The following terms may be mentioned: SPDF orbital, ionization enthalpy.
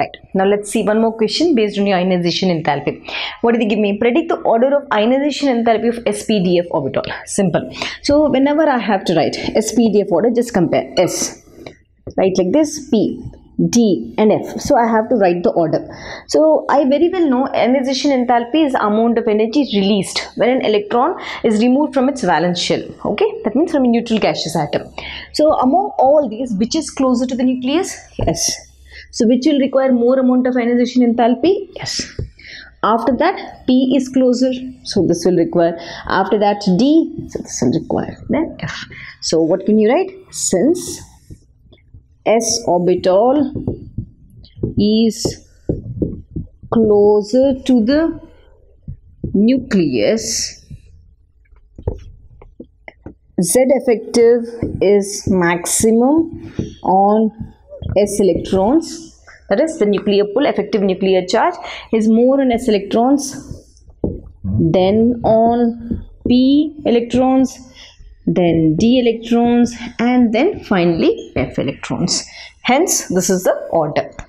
Right. Now let's see one more question based on ionization enthalpy. What did they give me? Predict the order of ionization enthalpy of SPDF orbital. Simple. So whenever I have to write SPDF order, just compare S. Right, like this, P, D and F. So I have to write the order. So I very well know ionization enthalpy is amount of energy released when an electron is removed from its valence shell. Okay, that means from a neutral gaseous atom. So among all these, which is closer to the nucleus? Yes. So which will require more amount of ionization enthalpy? Yes. After that, P is closer, so this will require. After that, D, so this will require. Then F. So what can you write? Since S orbital is closer to the nucleus, Z effective is maximum on S electrons, that is the nuclear pull, effective nuclear charge is more on S electrons than on P electrons, then D electrons, and then finally F electrons. Hence, this is the order.